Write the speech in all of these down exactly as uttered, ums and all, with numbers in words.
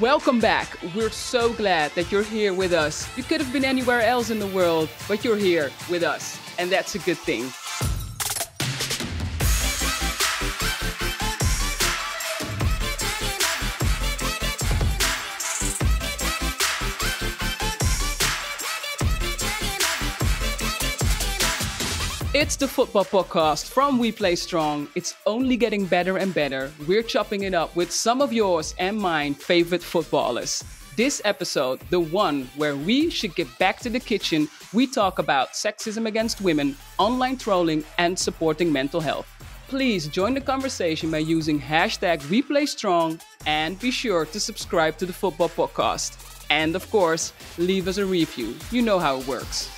Welcome back. We're so glad that you're here with us. You could have been anywhere else in the world, but you're here with us, and that's a good thing. It's the football podcast from We Play Strong. It's only getting better and better. We're chopping it up with some of yours and mine favorite footballers. This episode, the one where we should get back to the kitchen, we talk about sexism against women, online trolling, and supporting mental health. Please join the conversation by using hashtag We Play Strong, and be sure to subscribe to the football podcast. And of course, leave us a review. You know how it works.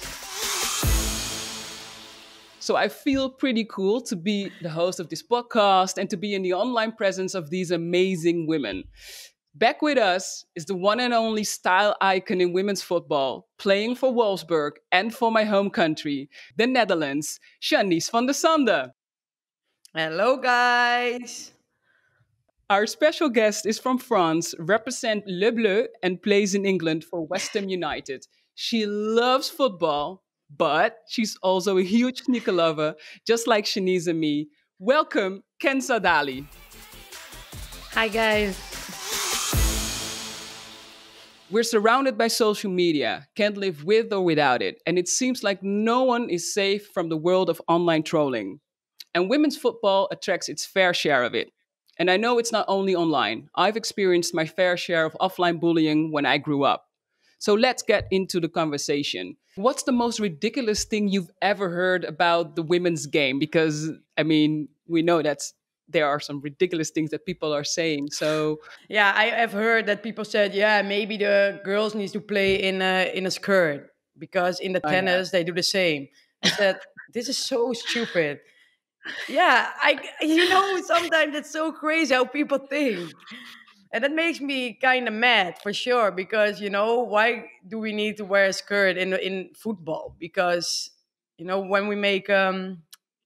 So I feel pretty cool to be the host of this podcast and to be in the online presence of these amazing women. Back with us is the one and only style icon in women's football, playing for Wolfsburg and for my home country, the Netherlands, Shanice van de Sanden. Hello, guys. Our special guest is from France, represents Le Bleu and plays in England for West Ham United. She loves football, but she's also a huge sneaker lover, just like Shanice and me. Welcome, Kenza Dali. Hi, guys. We're surrounded by social media, can't live with or without it. And it seems like no one is safe from the world of online trolling. And women's football attracts its fair share of it. And I know it's not only online. I've experienced my fair share of offline bullying when I grew up. So let's get into the conversation. What's the most ridiculous thing you've ever heard about the women's game? Because, I mean, we know that there are some ridiculous things that people are saying. So yeah, I have heard that people said, yeah, maybe the girls need to play in a, in a skirt because in the oh, tennis, yeah. they do the same. I said, this is so stupid. Yeah, I, you know, sometimes it's so crazy how people think. And that makes me kind of mad, for sure, because, you know, why do we need to wear a skirt in in football? Because, you know, when we make um,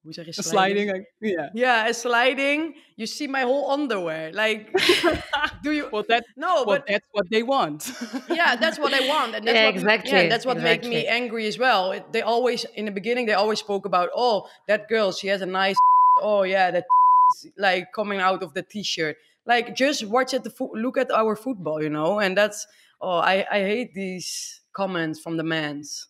hoe zeg je sliding? sliding, yeah, yeah, a sliding, you see my whole underwear. Like, do you? Well, that no, well, but that's what they want. Yeah, that's what I want, and that's yeah, what exactly. Yeah, that's what exactly. made me angry as well. It, they always in the beginning they always spoke about, oh, that girl, she has a nice. Oh yeah, that like coming out of the t-shirt. Like, just watch at the fo- look at our football, you know? And that's, oh, I, I hate these comments from the men's.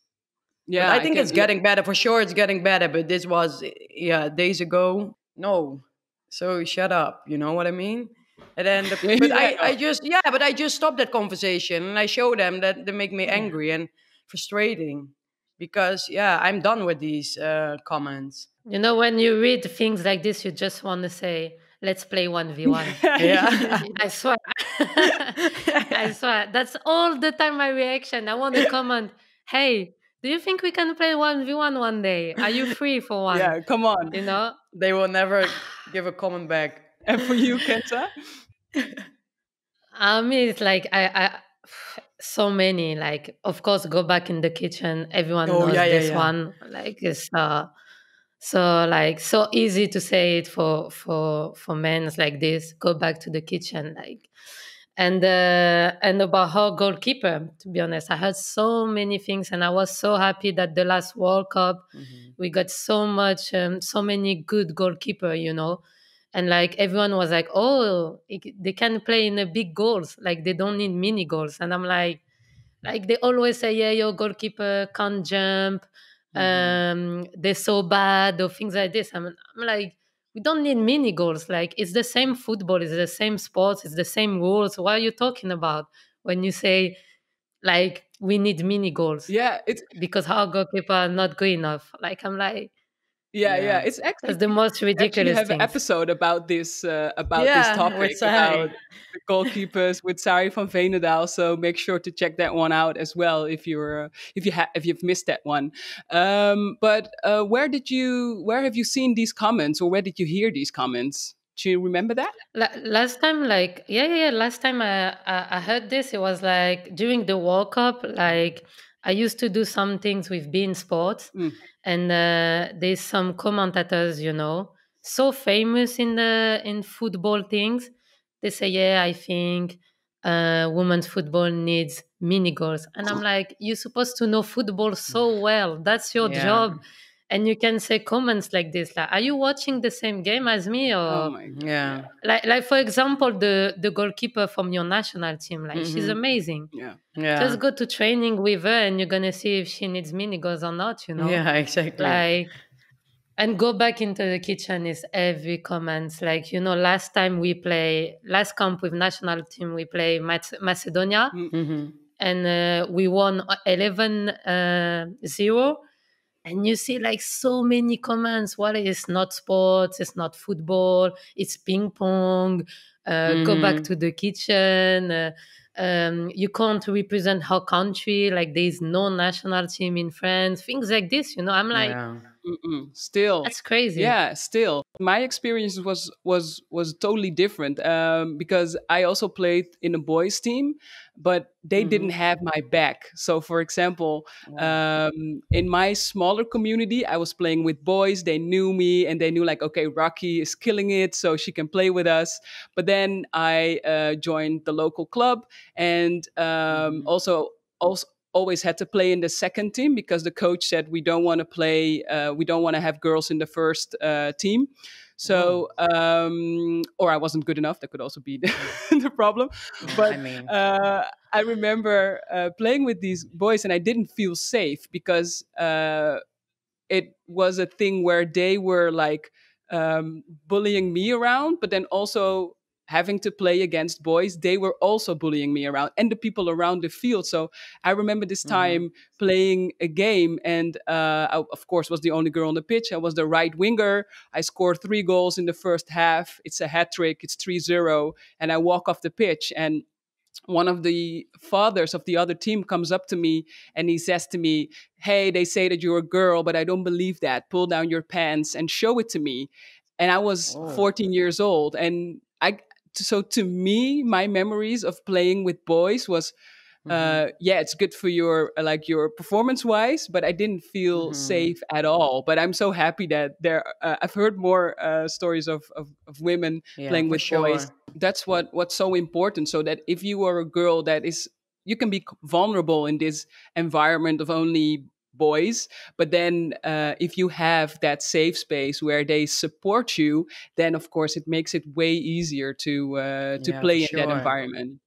Yeah, but I think I it's getting better. For sure, it's getting better. But this was, yeah, days ago. No. So shut up. You know what I mean? And then, the, but I, I just, yeah, but I just stopped that conversation. And I show them that they make me angry and frustrating. Because, yeah, I'm done with these uh, comments. You know, when you read things like this, you just want to say, let's play one v one. Yeah. I swear. I swear. That's all the time my reaction. I want to comment, hey, do you think we can play one v one one day? Are you free for one? Yeah, come on. You know? They will never give a comment back. And for you, Kenza? I mean, it's like, I, I, so many. Like, of course, go back in the kitchen. Everyone oh, knows yeah, yeah, this yeah. one. Like, it's... Uh, So like so easy to say it for for for men like this. Go back to the kitchen, like, and uh, and about her goalkeeper. To be honest, I heard so many things, and I was so happy that the last World Cup mm-hmm. we got so much, um, so many good goalkeeper, you know, and like everyone was like, oh, it, they can play in a big goals, like they don't need mini goals, and I'm like, like they always say, yeah, your goalkeeper can't jump. Um, they're so bad or things like this. I'm, I'm like, we don't need mini goals. Like, it's the same football, it's the same sports, it's the same rules. What are you talking about when you say, like, we need mini goals? Yeah, it's because our goalkeeper are not good enough. Like, I'm like, yeah, yeah, yeah. It's actually it's the most ridiculous. We have things. An episode about this, uh, about yeah, this topic about the goalkeepers with Sari van Veenendaal. So make sure to check that one out as well if you're uh, if you ha- if you've missed that one. Um, but uh, where did you where have you seen these comments, or where did you hear these comments? Do you remember that? La- last time, like yeah, yeah, yeah. Last time I, I I heard this, it was like during the World Cup, like. I used to do some things with Bean sports mm. and uh, there's some commentators, you know, so famous in the in football things. They say, yeah, I think uh, women's football needs mini goals. And I'm like, you're supposed to know football so well. That's your yeah. job. And you can say comments like this, like, are you watching the same game as me? Or oh my God. Yeah. Like, like for example, the, the goalkeeper from your national team, like, mm-hmm. she's amazing. Yeah. yeah. Just go to training with her and you're going to see if she needs mini goals or not, you know? Yeah, exactly. Like, and go back into the kitchen is every comment. Like, you know, last time we play, last camp with national team, we play Macedonia. Mm-hmm. And uh, we won eleven zero. Uh, And you see like so many comments, well, it's not sports, it's not football, it's ping pong, uh, mm-hmm. go back to the kitchen, uh, um, you can't represent her country, like there's no national team in France, things like this, you know, I'm like... Yeah. Mm-mm. Still. That's crazy. Yeah, still. My experience was was was totally different um, because I also played in a boys team, but they mm-hmm. didn't have my back. So, for example, wow. um, in my smaller community, I was playing with boys. They knew me and they knew like, okay, Rocky is killing it, so she can play with us. But then I uh, joined the local club and um, mm-hmm. also also. always had to play in the second team because the coach said we don't want to play, uh, we don't want to have girls in the first uh, team. So, um, or I wasn't good enough. That could also be the, the problem. But I, mean. uh, I remember uh, playing with these boys and I didn't feel safe because uh, it was a thing where they were like um, bullying me around, but then also having to play against boys, they were also bullying me around and the people around the field. So I remember this time mm-hmm. playing a game and uh, I, of course, was the only girl on the pitch. I was the right winger. I scored three goals in the first half. It's a hat trick. It's three zero. And I walk off the pitch and one of the fathers of the other team comes up to me and he says to me, hey, they say that you're a girl, but I don't believe that. Pull down your pants and show it to me. And I was oh. fourteen years old. And I, So to me, my memories of playing with boys was, mm-hmm. uh, yeah, it's good for your, like your performance wise, but I didn't feel mm-hmm. safe at all. But I'm so happy that there, uh, I've heard more uh, stories of, of, of women yeah, playing with sure. boys. That's what, what's so important. So that if you are a girl that is, you can be vulnerable in this environment of only boys, but then uh, if you have that safe space where they support you, then of course it makes it way easier to uh, to yeah, play sure. in that environment.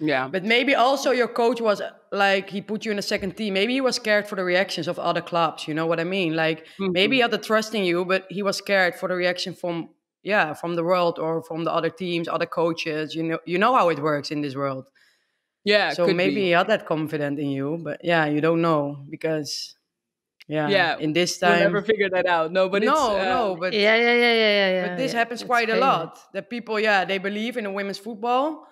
Yeah, but maybe also your coach was like, he put you in a second team. Maybe he was scared for the reactions of other clubs. You know what I mean? Like mm-hmm. maybe he had the trust in you, but he was scared for the reaction from yeah from the world or from the other teams, other coaches. You know, you know how it works in this world. Yeah, so maybe be. he had that confident in you, but yeah, you don't know because yeah, yeah in this time you'll never figure that out. No, but no, it's, uh, no, but yeah, yeah, yeah, yeah, yeah. But this yeah, happens quite crazy. a lot. That people, yeah, they believe in the women's football,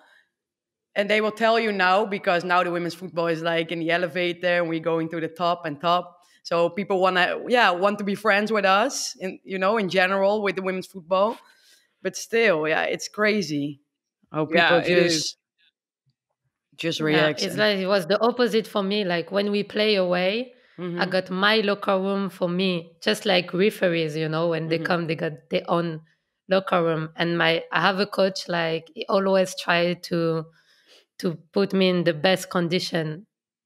and they will tell you now because now the women's football is like in the elevator, and we're going to the top and top. So people wanna, yeah, want to be friends with us, and you know, in general with the women's football, but still, yeah, it's crazy how people yeah, just. It is. Just react. Yeah, it's like it was the opposite for me. Like when we play away, mm-hmm. I got my locker room for me, just like referees, you know, when they mm-hmm. come, they got their own locker room. And my, I have a coach, like he always tried to, to put me in the best condition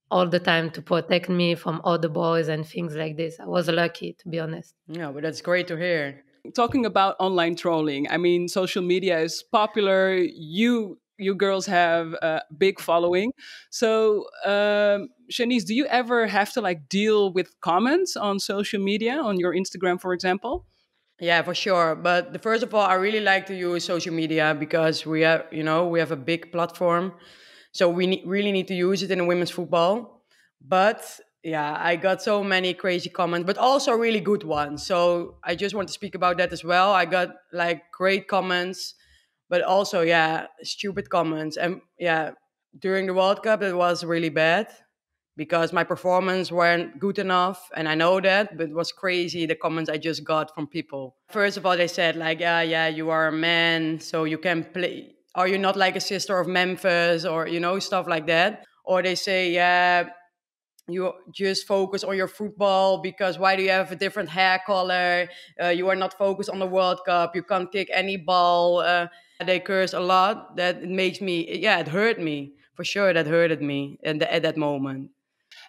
all the time to protect me from all the boys and things like this. I was lucky, to be honest. Yeah, but that's great to hear. Talking about online trolling, I mean, social media is popular. You... You girls have a big following. So, um, Shanice, do you ever have to like deal with comments on social media, on your Instagram, for example? Yeah, for sure. But the, first of all, I really like to use social media because we have, you know, we have a big platform. So we ne- really need to use it in women's football. But yeah, I got so many crazy comments, but also really good ones. So I just want to speak about that as well. I got like great comments. But also, yeah, stupid comments. And yeah, during the World Cup, it was really bad because my performance weren't good enough. And I know that, but it was crazy, the comments I just got from people. First of all, they said like, yeah, yeah, you are a man, so you can play. Are you not like a sister of Memphis or, you know, stuff like that? Or they say, yeah, you just focus on your football because why do you have a different hair color? Uh, you are not focused on the World Cup. You can't kick any ball. Uh, they curse a lot, that it makes me, yeah, it hurt me. For sure, that hurted me and at that moment.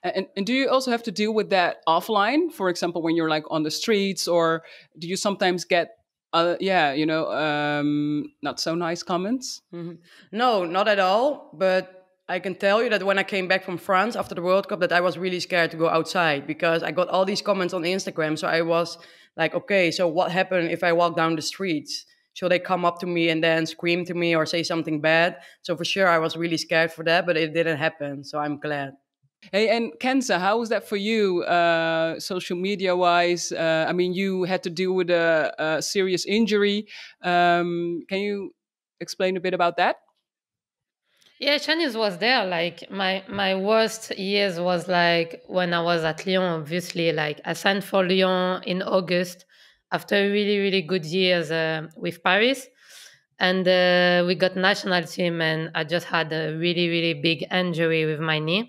And, and do you also have to deal with that offline? For example, when you're like on the streets, or do you sometimes get, uh, yeah, you know, um, not so nice comments? Mm-hmm. No, not at all. But I can tell you that when I came back from France after the World Cup, that I was really scared to go outside because I got all these comments on Instagram. So I was like, okay, so what happened if I walk down the streets? So they come up to me and then scream to me or say something bad. So for sure, I was really scared for that, but it didn't happen. So I'm glad. Hey, and Kenza, how was that for you, uh, social media-wise? Uh, I mean, you had to deal with a, a serious injury. Um, can you explain a bit about that? Yeah, Shanice was there. Like my my worst years was like when I was at Lyon. Obviously, like I signed for Lyon in August after really really good years uh, with Paris, and uh, we got national team, and I just had a really really big injury with my knee.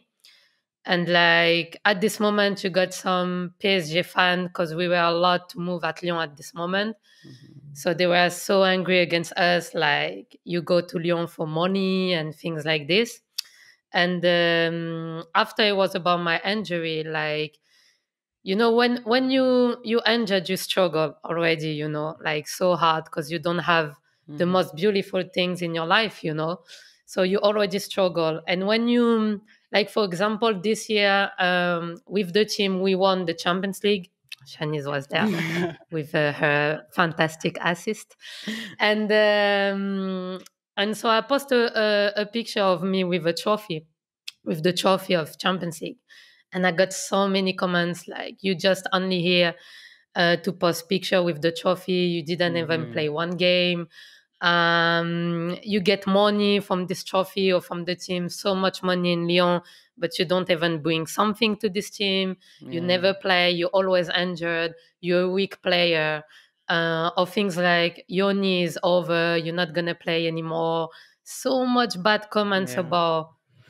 And like at this moment, you got some P S G fans because we were allowed to move at Lyon at this moment. Mm-hmm. So they were so angry against us, like you go to Lyon for money and things like this. And um, after it was about my injury, like, you know, when when you you injured, you struggle already, you know, like so hard because you don't have mm-hmm. the most beautiful things in your life, you know. So you already struggle, and when you Like, for example, this year, um, with the team, we won the Champions League. Shanice was there with uh, her fantastic assist. And um, and so I posted a, a picture of me with a trophy, with the trophy of Champions League. And I got so many comments, like, you just only here uh, to post picture with the trophy. You didn't mm-hmm. even play one game. Um, you get money from this trophy or from the team, so much money in Lyon, but you don't even bring something to this team. Yeah. You never play. You're always injured. You're a weak player. Uh, or things like, your knee is over. You're not going to play anymore. So much bad comments yeah. about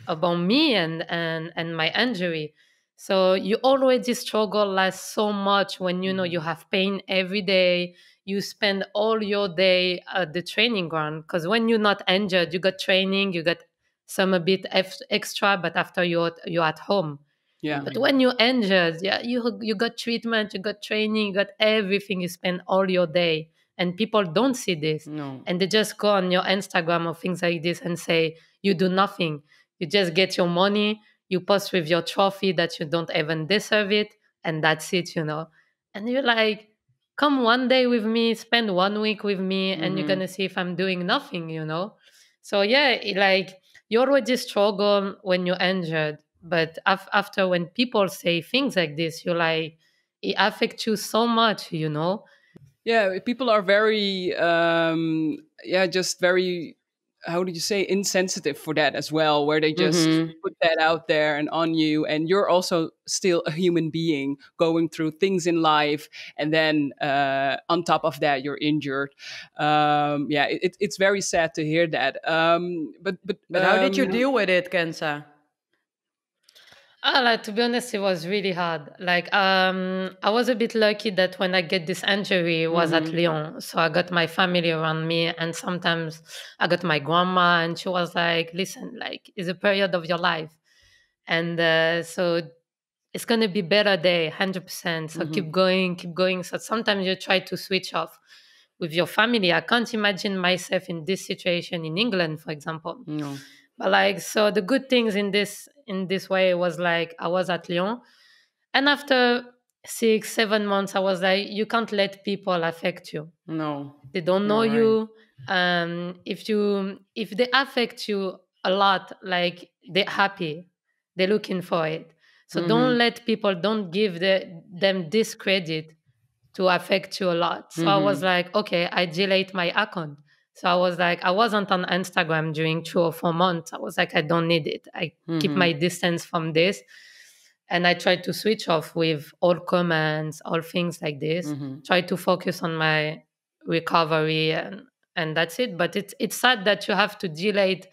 about me and, and, and my injury. So you already struggle like so much when, you know, you have pain every day. You spend all your day at the training ground because when you're not injured, you got training, you got some a bit extra, but after you're, you're at home. Yeah. But when you're injured, yeah, you, you got treatment, you got training, you got everything. You spend all your day and people don't see this. No. And they just go on your Instagram or things like this and say, you do nothing. You just get your money, you post with your trophy that you don't even deserve it. And that's it, you know. And you're like, come one day with me, spend one week with me, and mm-hmm. you're going to see if I'm doing nothing, you know? So yeah, it, like you already struggle when you're injured, but af after when people say things like this, you're like, it affects you so much, you know? Yeah, people are very, um, yeah, just very, how did you say, insensitive for that as well, where they just mm-hmm. put that out there and on you, and you're also still a human being going through things in life, and then uh, on top of that, you're injured. Um, yeah, it, it's very sad to hear that. Um, but but, but um, how did you deal with it, Kenza? Uh, like, to be honest, it was really hard. Like, um, I was a bit lucky that when I get this injury, it was mm-hmm. at Lyon. So I got my family around me, and sometimes I got my grandma, and she was like, listen, like, it's a period of your life. And uh, so it's going to be better day, one hundred percent. So mm-hmm. keep going, keep going. So sometimes you try to switch off with your family. I can't imagine myself in this situation in England, for example. No. But like, so the good things in this in this way was like, I was at Lyon, and after six, seven months, I was like, you can't let people affect you. No, they don't know no, you. Right. Um, if you if they affect you a lot, like they're happy, they're looking for it. So mm-hmm. don't let people, don't give the, them this credit to affect you a lot. So mm-hmm. I was like, okay, I delete my account. So I was like, I wasn't on Instagram during two or four months. I was like, I don't need it. I mm-hmm. keep my distance from this. And I tried to switch off with all comments, all things like this. Mm-hmm. Try to focus on my recovery and, and that's it. But it's, it's sad that you have to delete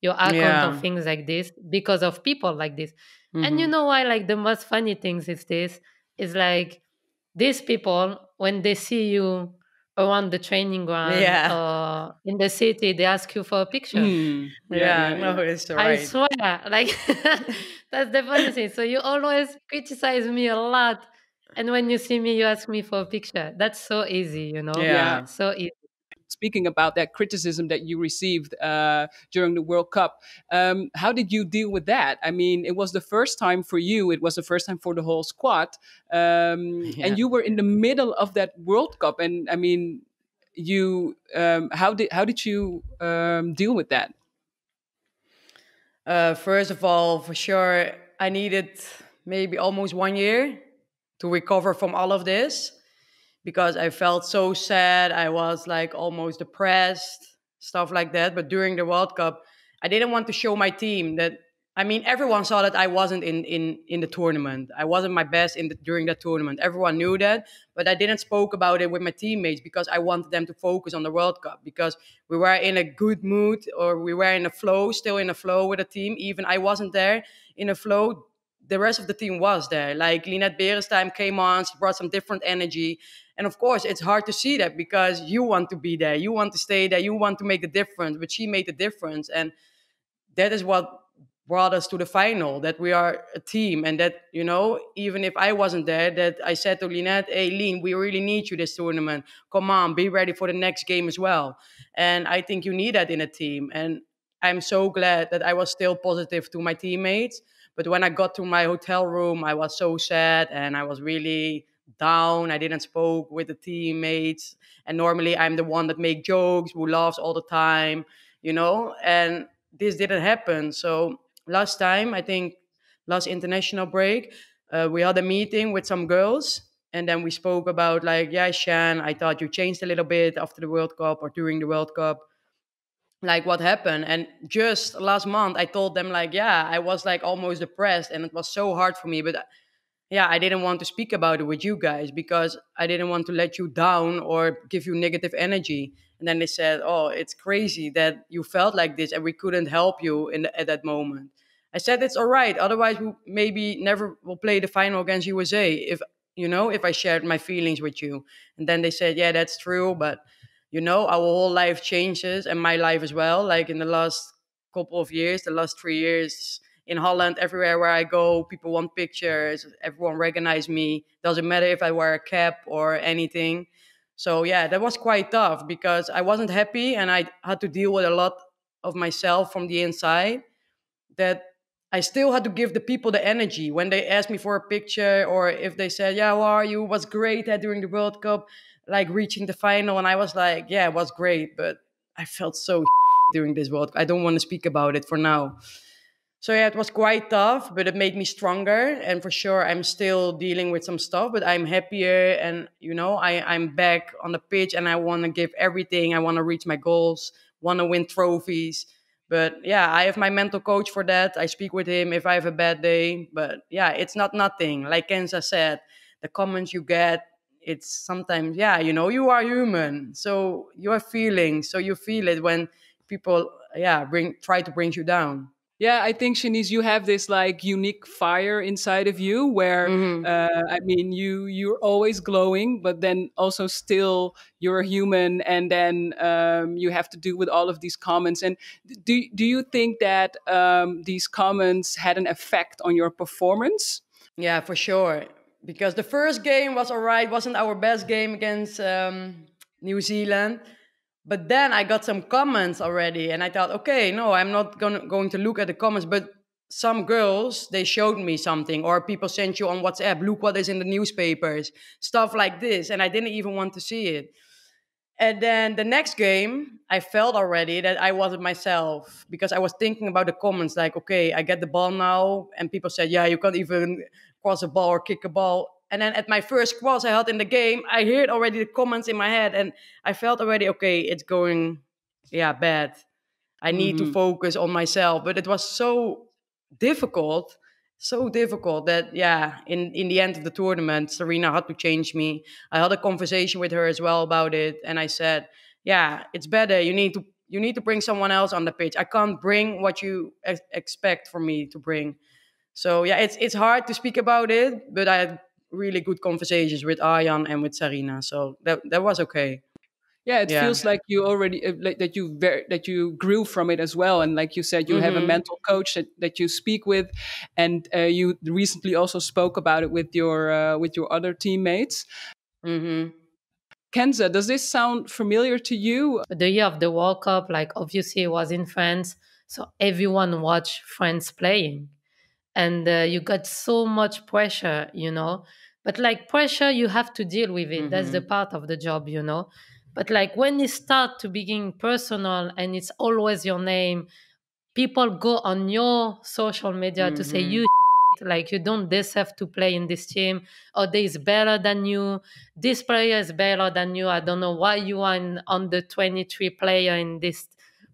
your account yeah. of things like this because of people like this. Mm-hmm. And you know why? Like the most funny things is this, is like these people, when they see you around the training ground, yeah. or in the city, they ask you for a picture. Mm. Yeah, yeah, no, it's all right. I swear, like, that's the funny thing. So you always criticize me a lot. And when you see me, you ask me for a picture. That's so easy, you know? Yeah. So easy. Speaking about that criticism that you received uh, during the World Cup, um, how did you deal with that? I mean, it was the first time for you. It was the first time for the whole squad. Um, yeah. And you were in the middle of that World Cup. And I mean, you um, how did how did you um, deal with that? Uh, first of all, for sure, I needed maybe almost one year to recover from all of this, because I felt so sad. I was like almost depressed, stuff like that. But during the World Cup, I didn't want to show my team that, I mean, everyone saw that I wasn't in, in, in the tournament. I wasn't my best in the, during that tournament. Everyone knew that, but I didn't spoke about it with my teammates because I wanted them to focus on the World Cup, because we were in a good mood, or we were in a flow, still in a flow with the team. Even I wasn't there in a flow. The rest of the team was there. Like Lynette Beer's time came on, she brought some different energy. And of course, it's hard to see that because you want to be there, you want to stay there, you want to make a difference, but she made a difference. And that is what brought us to the final, that we are a team. And that, you know, even if I wasn't there, that I said to Lynette, hey, Lynn, we really need you this tournament. Come on, be ready for the next game as well. And I think you need that in a team. And I'm so glad that I was still positive to my teammates. But when I got to my hotel room, I was so sad and I was really down. I didn't spoke with the teammates. And normally I'm the one that make jokes, who laughs all the time, you know, and this didn't happen. So last time, I think last international break, uh, we had a meeting with some girls. And then we spoke about like, yeah, Shan, I thought you changed a little bit after the World Cup or during the World Cup. Like what happened? And just last month, I told them like, yeah, I was like almost depressed and it was so hard for me. But yeah, I didn't want to speak about it with you guys because I didn't want to let you down or give you negative energy. And then they said, oh, it's crazy that you felt like this and we couldn't help you in the, at that moment. I said, it's all right. Otherwise, we maybe never will play the final against U S A if, you know, if I shared my feelings with you. And then they said, yeah, that's true. But you know, our whole life changes and my life as well. Like in the last couple of years, the last three years in Holland, everywhere where I go, people want pictures. Everyone recognizes me. Doesn't matter if I wear a cap or anything. So yeah, that was quite tough because I wasn't happy and I had to deal with a lot of myself from the inside that I still had to give the people the energy. When they asked me for a picture or if they said, yeah, how are you? It was great that during the World Cup, like reaching the final. And I was like, yeah, it was great, but I felt so during this World Cup. I don't want to speak about it for now. So yeah, it was quite tough, but it made me stronger. And for sure, I'm still dealing with some stuff, but I'm happier. And you know, I, I'm back on the pitch and I want to give everything. I want to reach my goals, want to win trophies. But yeah, I have my mental coach for that. I speak with him if I have a bad day, but yeah, it's not nothing. Like Kenza said, the comments you get, it's sometimes, yeah, you know, you are human. So you are feeling, so you feel it when people, yeah, bring try to bring you down. Yeah, I think, Shanice, you have this like unique fire inside of you where, mm-hmm. uh, I mean, you, you're always glowing, but then also still you're a human and then um, you have to deal with all of these comments. And do, do you think that um, these comments had an effect on your performance? Yeah, for sure. Because the first game was all right, wasn't our best game against um, New Zealand. But then I got some comments already and I thought, okay, no, I'm not gonna, going to look at the comments. But some girls, they showed me something, or people sent you on WhatsApp, look what is in the newspapers, stuff like this. And I didn't even want to see it. And then the next game, I felt already that I wasn't myself because I was thinking about the comments like, okay, I get the ball now. And people said, yeah, you can't even cross a ball or kick a ball. And then at my first cross I had in the game, I heard already the comments in my head and I felt already, okay, it's going, yeah, bad. I need mm-hmm. to focus on myself. But it was so difficult, so difficult that, yeah, in, in the end of the tournament, Sarina had to change me. I had a conversation with her as well about it. And I said, yeah, it's better. You need to, you need to bring someone else on the pitch. I can't bring what you ex- expect from me to bring. So yeah, it's, it's hard to speak about it, but I had really good conversations with Arjan and with Sarina. So that, that was okay. Yeah, it yeah. feels like you already uh, like that you ver- that you grew from it as well, and like you said, you mm-hmm. have a mental coach that, that you speak with, and uh, you recently also spoke about it with your uh, with your other teammates. Mm-hmm. Kenza, does this sound familiar to you? The year of the World Cup, like obviously it was in France, so everyone watched France playing, and uh, you got so much pressure, you know. But like pressure, you have to deal with it. Mm-hmm. That's the part of the job, you know. But like when you start to begin personal and it's always your name, people go on your social media mm-hmm. to say you shit, like you don't deserve to play in this team, or there is better than you, this player is better than you, I don't know why you are in, on the twenty-three player in this,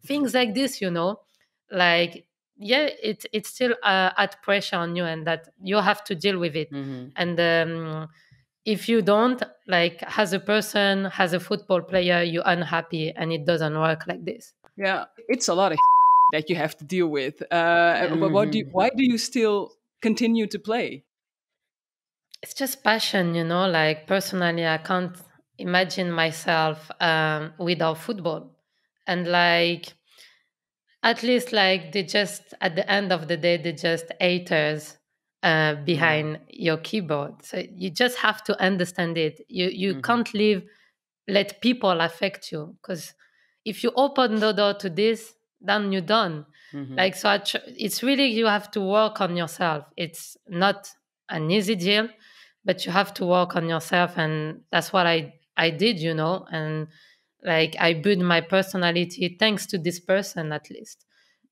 things like this, you know, like, yeah, it, it's still uh, at pressure on you and that you have to deal with it. Mm-hmm. And um if you don't, like, as a person, as a football player, you're unhappy and it doesn't work like this. Yeah, it's a lot of that you have to deal with. Uh, mm-hmm. But what do you, why do you still continue to play? It's just passion, you know, like personally, I can't imagine myself um, without football. And like, at least like they just, at the end of the day, they just haters. Uh, behind your keyboard, so you just have to understand it. You you mm-hmm. can't live, let people affect you, because if you open the door to this, then you're done. Mm-hmm. Like so, I tr- it's really you have to work on yourself. It's not an easy deal, but you have to work on yourself, and that's what I I did, you know. And like I built my personality thanks to this person, at least.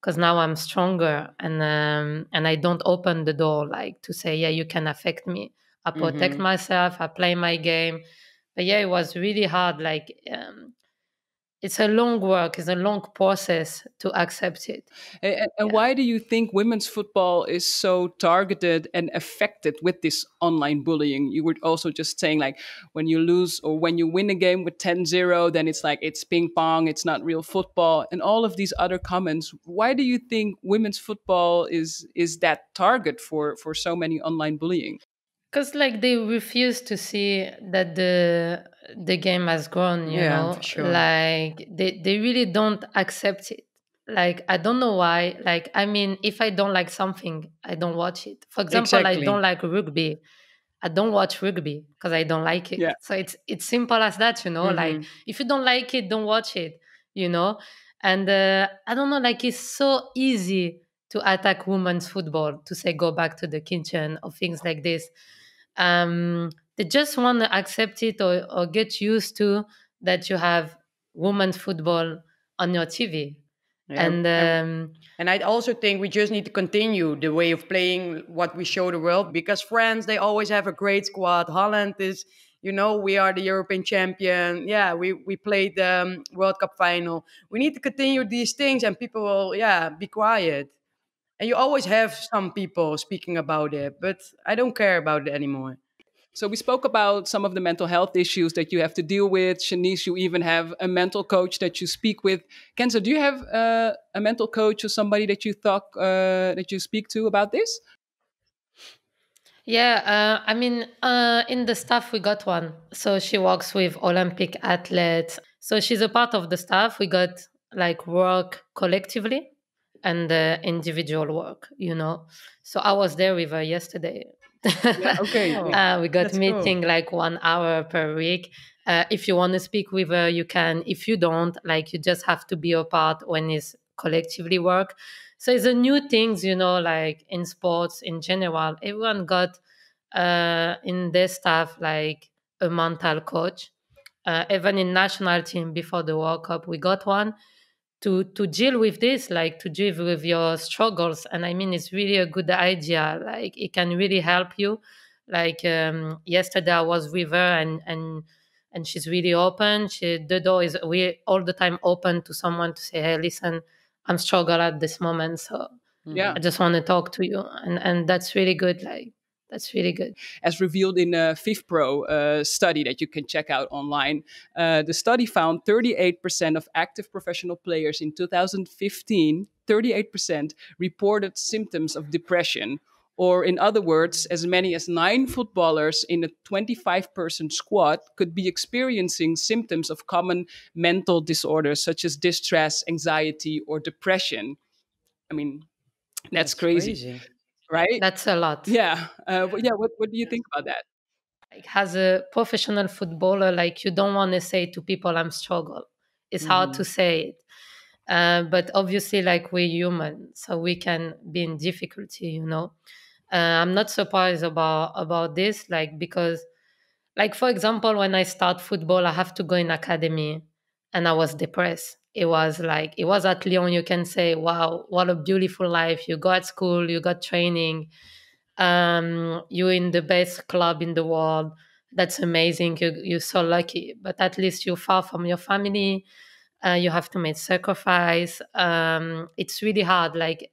Because now I'm stronger and um, and I don't open the door like to say, yeah, you can affect me. I protect mm-hmm. myself. I play my game. But yeah, it was really hard. Like um, it's a long work. It's a long process to accept it. And, and yeah. why do you think women's football is so targeted and affected with this online bullying? You were also just saying like when you lose or when you win a game with ten zero, then it's like it's ping pong, it's not real football, and all of these other comments. Why do you think women's football is is that target for, for so many online bullying? Because like they refuse to see that the the game has grown, you yeah, know, for sure. Like they, they really don't accept it. Like, I don't know why. Like, I mean, if I don't like something, I don't watch it. For example, exactly. I don't like rugby. I don't watch rugby because I don't like it. Yeah. So it's, it's simple as that, you know, mm-hmm. like if you don't like it, don't watch it, you know? And uh, I don't know, like it's so easy to attack women's football, to say, go back to the kitchen or things like this. Um, they just want to accept it or, or get used to that you have women's football on your T V. Yeah. And um, and I also think we just need to continue the way of playing what we show the world, because France, they always have a great squad. Holland is, you know, we are the European champion. Yeah, we, we played the um, World Cup final. We need to continue these things and people will, yeah, be quiet. And you always have some people speaking about it, but I don't care about it anymore. So we spoke about some of the mental health issues that you have to deal with. Shanice, you even have a mental coach that you speak with. Kenza, do you have uh, a mental coach or somebody that you talk uh, that you speak to about this? Yeah, uh, I mean, uh, in the staff, we got one. So she works with Olympic athletes. So she's a part of the staff. We got like work collectively and uh, individual work, you know. So I was there with her yesterday. Yeah, okay. uh, we got That's meeting cool. like one hour per week. Uh, if you want to speak with her, you can. If you don't, like you just have to be a part when it's collectively work. So it's a new things, you know, like in sports in general. Everyone got uh, in their staff like a mental coach. Uh, even in national team before the World Cup, we got one to to deal with this, like to deal with your struggles. And I mean, it's really a good idea. Like it can really help you. Like um, yesterday I was with her and, and, and she's really open. She, the door is really all the time open to someone to say, hey, listen, I'm struggling at this moment. So yeah. I just want to talk to you. And, and that's really good. Like, that's really good. As revealed in a FIFPRO uh, study that you can check out online, uh, the study found thirty-eight percent of active professional players in two thousand fifteen, thirty-eight percent reported symptoms of depression Or in other words, as many as nine footballers in a twenty-five person squad could be experiencing symptoms of common mental disorders such as distress, anxiety, or depression. I mean, that's, that's crazy, crazy, right? That's a lot. Yeah. Uh, yeah. What, what do you think about that? Like, as a professional footballer, like, you don't want to say to people, I'm struggle. It's mm. hard to say it. Uh, but obviously, like, we're human, so we can be in difficulty, you know. Uh, I'm not surprised about, about this, like, because, like, for example, when I start football, I have to go in academy, and I was depressed. It was like, it was at Lyon, you can say, wow, what a beautiful life. You go at school, you got training, um, you're in the best club in the world. That's amazing. You, you're so lucky. But at least you're far from your family. Uh, you have to make sacrifice. Um, it's really hard. Like,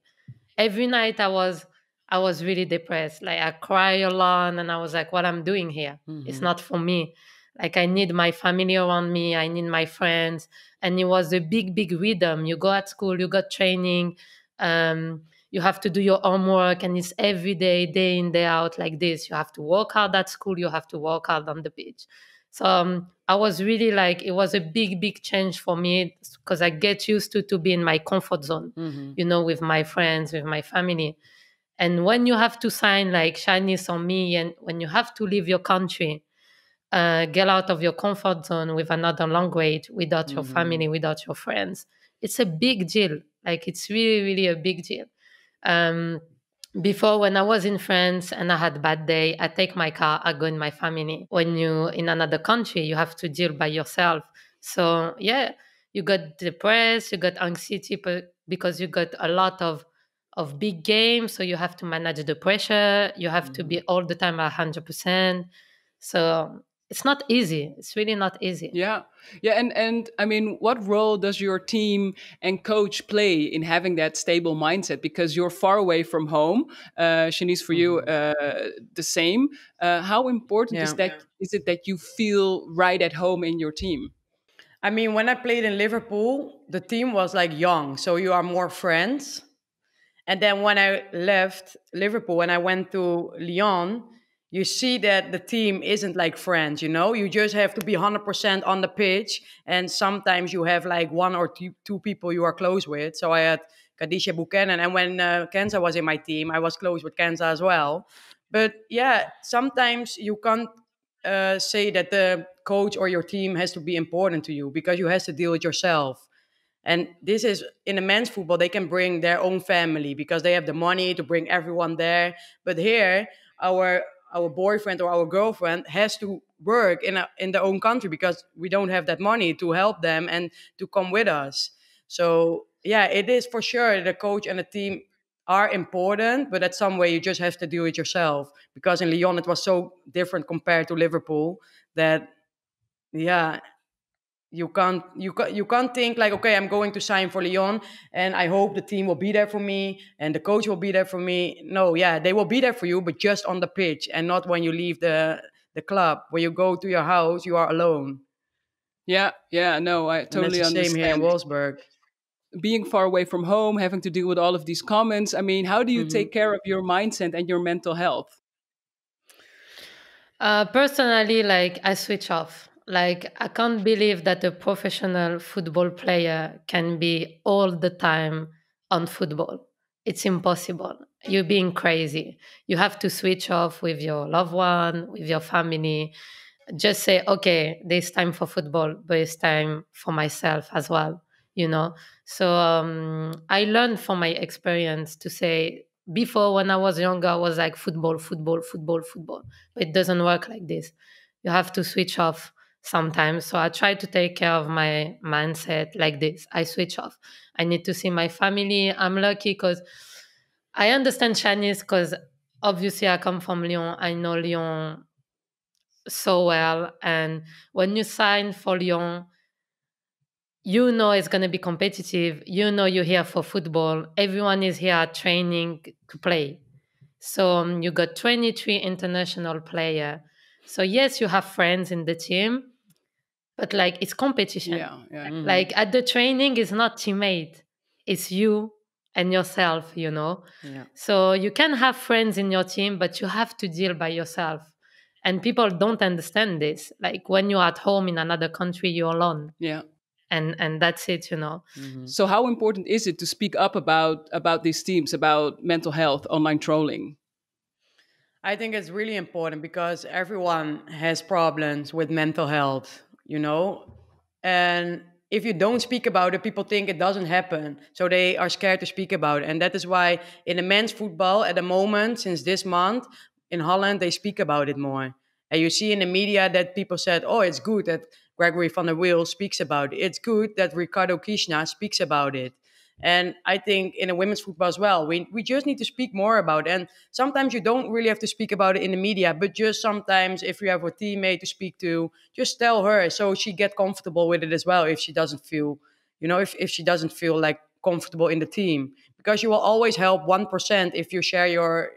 every night I was, I was really depressed. Like, I cry a lot, and I was like, what I'm doing here? Mm-hmm. It's not for me. Like, I need my family around me. I need my friends. And it was a big, big rhythm. You go at school, you got training. Um, you have to do your homework, and it's every day, day in, day out like this. You have to work hard at school. You have to work hard on the pitch. So um, I was really like, it was a big, big change for me, because I get used to, to be in my comfort zone, mm-hmm. you know, with my friends, with my family. And when you have to sign like Shanice or me, and when you have to leave your country, uh, get out of your comfort zone with another language, without mm-hmm. your family, without your friends, it's a big deal. Like, it's really, really a big deal. Um, Before, when I was in France and I had a bad day, I take my car, I go in my family. When you're in another country, you have to deal by yourself. So, yeah, you got depressed, you got anxiety because you got a lot of, of big games. So you have to manage the pressure. You have mm-hmm. to be all the time at one hundred percent. So it's not easy. It's really not easy. Yeah. Yeah. And, and I mean, what role does your team and coach play in having that stable mindset? Because you're far away from home. Uh, Shanice, for you, uh, the same. Uh, how important yeah. is that? Is it that you feel right at home in your team? I mean, when I played in Liverpool, the team was like young. So you are more friends. And then when I left Liverpool, when I went to Lyon, you see that the team isn't like friends, you know? You just have to be one hundred percent on the pitch. And sometimes you have like one or two, two people you are close with. So I had Kadisha Buchanan. And when uh, Kenza was in my team, I was close with Kenza as well. But yeah, sometimes you can't uh, say that the coach or your team has to be important to you, because you have to deal with yourself. And this is, in the men's football, they can bring their own family because they have the money to bring everyone there. But here, our... our boyfriend or our girlfriend has to work in a, in their own country, because we don't have that money to help them and to come with us. So yeah, it is for sure the coach and the team are important, but at some way you just have to do it yourself, because in Lyon it was so different compared to Liverpool that yeah, you can't, you can't, you can't think like, okay, I'm going to sign for Lyon and I hope the team will be there for me and the coach will be there for me. No, yeah, they will be there for you, but just on the pitch and not when you leave the, the club. When you go to your house, you are alone. Yeah, yeah, no, I totally understand. Same here in Wolfsburg. Being far away from home, having to deal with all of these comments. I mean, how do you mm-hmm. take care of your mindset and your mental health? Uh, personally, like, I switch off. Like, I can't believe that a professional football player can be all the time on football. It's impossible. You're being crazy. You have to switch off with your loved one, with your family. Just say, okay, there's time for football, but it's time for myself as well, you know? So um, I learned from my experience to say, before when I was younger, I was like football, football, football, football. But it doesn't work like this. You have to switch off sometimes. So I try to take care of my mindset like this. I switch off. I need to see my family. I'm lucky because I understand Shanice, because obviously I come from Lyon. I know Lyon so well. And when you sign for Lyon, you know it's going to be competitive. You know you're here for football. Everyone is here training to play. So um, you got twenty-three international players. So yes, you have friends in the team, but like, it's competition. Yeah, yeah. Mm-hmm. Like, at the training, it's not teammate, it's you and yourself, you know. Yeah. So you can have friends in your team, but you have to deal by yourself. And people don't understand this. Like when you're at home in another country, you're alone. Yeah. And and that's it, you know. Mm-hmm. So how important is it to speak up about, about these teams, about mental health, online trolling? I think it's really important because everyone has problems with mental health, you know. And if you don't speak about it, people think it doesn't happen. So they are scared to speak about it. And that is why in the men's football, at the moment, since this month, in Holland, they speak about it more. And you see in the media that people said, oh, it's good that Gregory van der Wiel speaks about it. It's good that Ricardo Kishna speaks about it. And I think in the women's football as well, we, we just need to speak more about it. And sometimes you don't really have to speak about it in the media, but just sometimes if you have a teammate to speak to, just tell her so she get comfortable with it as well if she doesn't feel, you know, if, if she doesn't feel like comfortable in the team. Because you will always help one percent if you share your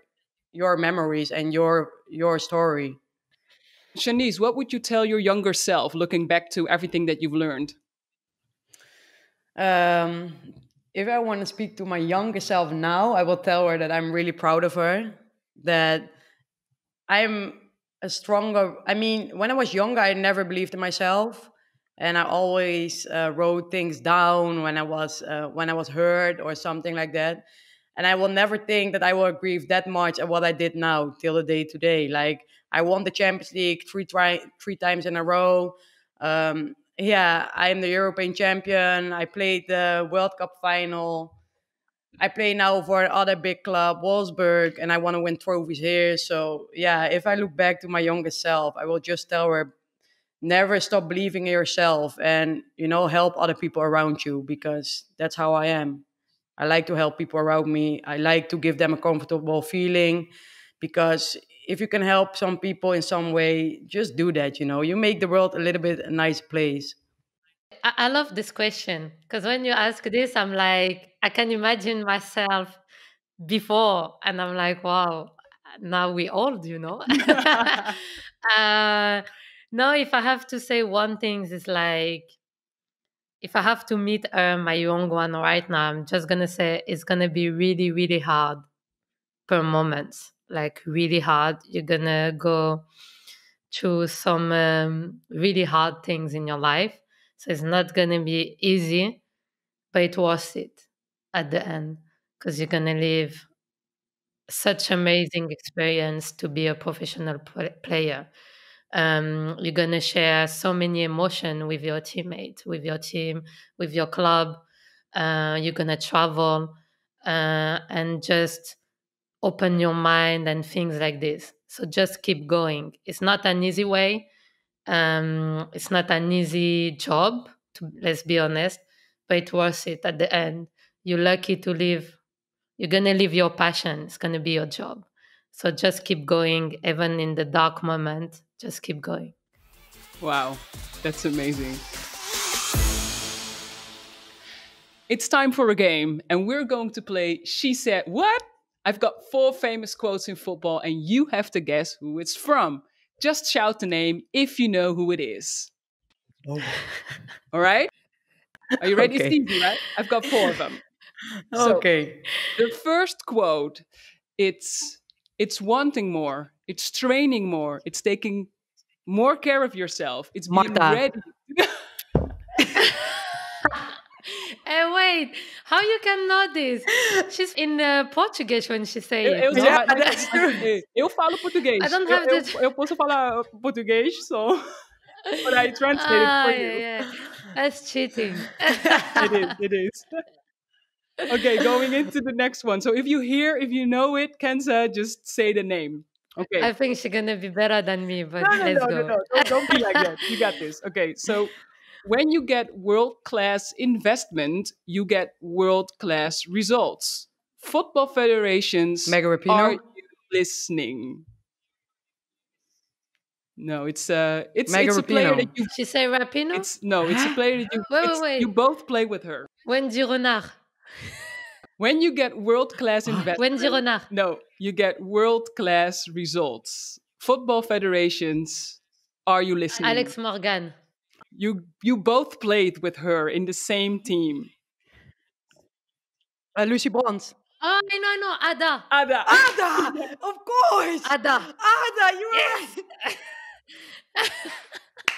your memories and your your story. Shanice, what would you tell your younger self looking back to everything that you've learned? Um... If I want to speak to my younger self now, I will tell her that I'm really proud of her, that I'm a stronger... I mean, when I was younger, I never believed in myself. And I always uh, wrote things down when I was uh, when I was hurt or something like that. And I will never think that I will grieve that much at what I did now till the day today. Like, I won the Champions League three, tri three times in a row. Um... Yeah, I am the European champion. I played the World Cup final. I play now for another big club, Wolfsburg, and I want to win trophies here. So yeah, if I look back to my younger self, I will just tell her, never stop believing in yourself and, you know, help other people around you because that's how I am. I like to help people around me. I like to give them a comfortable feeling because if you can help some people in some way, just do that, you know. You make the world a little bit a nice place. I, I love this question because when you ask this, I'm like, I can imagine myself before and I'm like, wow, now we're old, you know. uh, now, if I have to say one thing, it's like, if I have to meet uh, my young one right now, I'm just going to say it's going to be really, really hard per moment. Like really hard, you're gonna go through some um, really hard things in your life. So it's not gonna be easy, but it's worth it at the end because you're gonna live such amazing experience to be a professional player. Um, you're gonna share so many emotions with your teammates, with your team, with your club. Uh, you're gonna travel uh, and just open your mind and things like this. So just keep going. It's not an easy way. Um, it's not an easy job, to, let's be honest, but it's worth it at the end. You're lucky to live. You're going to live your passion. It's going to be your job. So just keep going. Even in the dark moment, just keep going. Wow, that's amazing. It's time for a game and we're going to play She Said What? I've got four famous quotes in football and you have to guess who it's from. Just shout the name if you know who it is. Oh. All right? Are you ready? Okay. It's easy, right? I've got four of them. So, okay. The first quote, it's, it's wanting more. It's training more. It's taking more care of yourself. It's being ready. Hey, wait, how you can know this? She's in uh, Portuguese when she says it. Eu, eu yeah, falo, that's true. Eu falo português. I don't have eu, the... eu, eu posso falar português, so... But I translate ah, it for yeah, you. Yeah. That's cheating. It is, it is. Okay, going into the next one. So if you hear, if you know it, Kenza, just say the name. Okay. I think she's going to be better than me, but no, no, let's no, go. No, no, no, don't be like that. You got this. Okay, so... When you get world-class investment, you get world-class results. Football federations, Megan Rapinoe, are you listening? No, it's, uh, it's, it's a player that you... She say Rapinoe? It's, no, it's a player that you... Wait, wait, wait. You both play with her. Wendy Renard. When you get world-class investment... Wendy Renard. No, you get world-class results. Football federations, are you listening? Alex Morgan. You you both played with her in the same team. Uh, Lucy Bronze. Oh, no, no, Ada. Ada. Ada, of course. Ada. Ada, you're yes. right.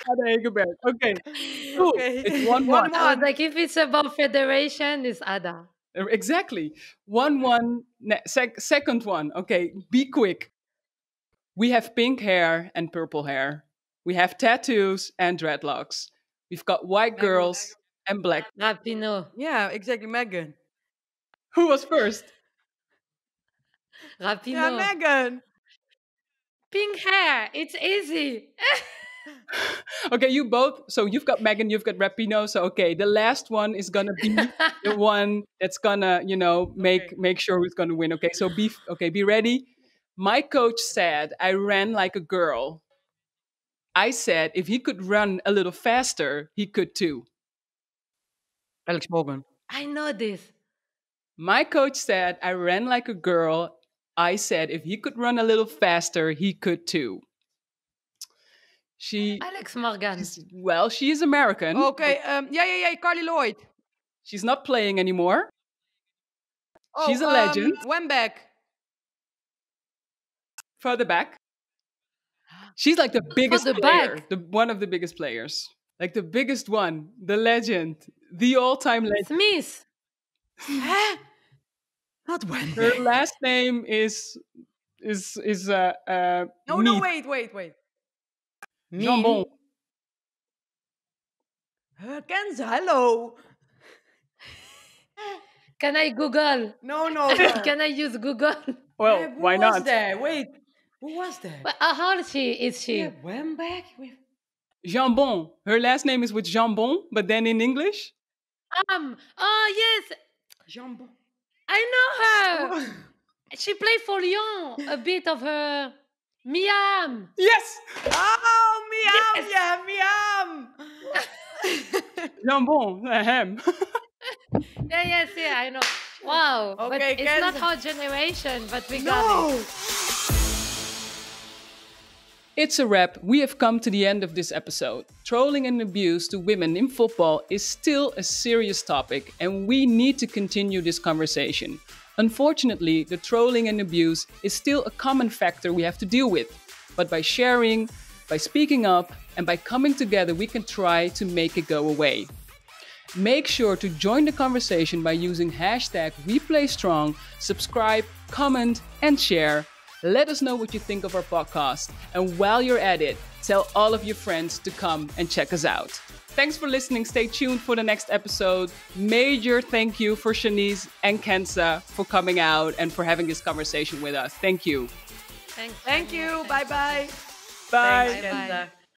Ada Hegerberg. Okay. Cool. Okay. It's one, one, one. I was like, if it's about federation, it's Ada. Exactly. One, one. Sec second one. Okay, be quick. We have pink hair and purple hair. We have tattoos and dreadlocks. We've got white girls and black. Rapinoe. Yeah, exactly. Megan. Who was first? Rapinoe. Yeah, Megan. Pink hair. It's easy. Okay, you both. So you've got Megan, you've got Rapinoe. So okay, the last one is gonna be the one that's gonna, you know, make okay. make sure who's gonna win. Okay, so be okay. Be ready. My coach said I ran like a girl. I said if he could run a little faster, he could too. Alex Morgan. I know this. My coach said I ran like a girl. I said if he could run a little faster, he could too. She Alex Morgan. Well, she is American. Okay, um, yeah, yeah, yeah, Carly Lloyd. She's not playing anymore. Oh, she's a um, legend. Went back. Further back. She's like the biggest the player. Back. The, one of the biggest players. Like the biggest one. The legend. The all-time legend. Smith. Huh? Not Wendy. Her last name is is is uh uh No Mead. No wait wait wait. Jambon. Uh, Kenza, hello. Can I Google? No no. no. Can I use Google? Well, yeah, why not? Who was there? Wait. Who was there? Well, uh, how old she is she? Yeah, went back with Jambon. Her last name is with Jambon, but then in English? Um, oh yes. Jambon. I know her. She played for Lyon. A bit of her. Mia Hamm. Yes. Oh, Mia Hamm. Yes. Yeah, Mia Hamm. Jambon, a ham. Yeah, yes, yeah, I know. Wow. Okay, but it's Kenza. Not our generation, but we no. got it. It's a wrap. We have come to the end of this episode. Trolling and abuse to women in football is still a serious topic, and we need to continue this conversation. Unfortunately, the trolling and abuse is still a common factor we have to deal with. But by sharing, by speaking up, and by coming together, we can try to make it go away. Make sure to join the conversation by using hashtag WePlayStrong, subscribe, comment, and share. Let us know what you think of our podcast. And while you're at it, tell all of your friends to come and check us out. Thanks for listening. Stay tuned for the next episode. Major thank you for Shanice and Kenza for coming out and for having this conversation with us. Thank you. Thank you. Thank you. Bye-bye. Bye, Kenza.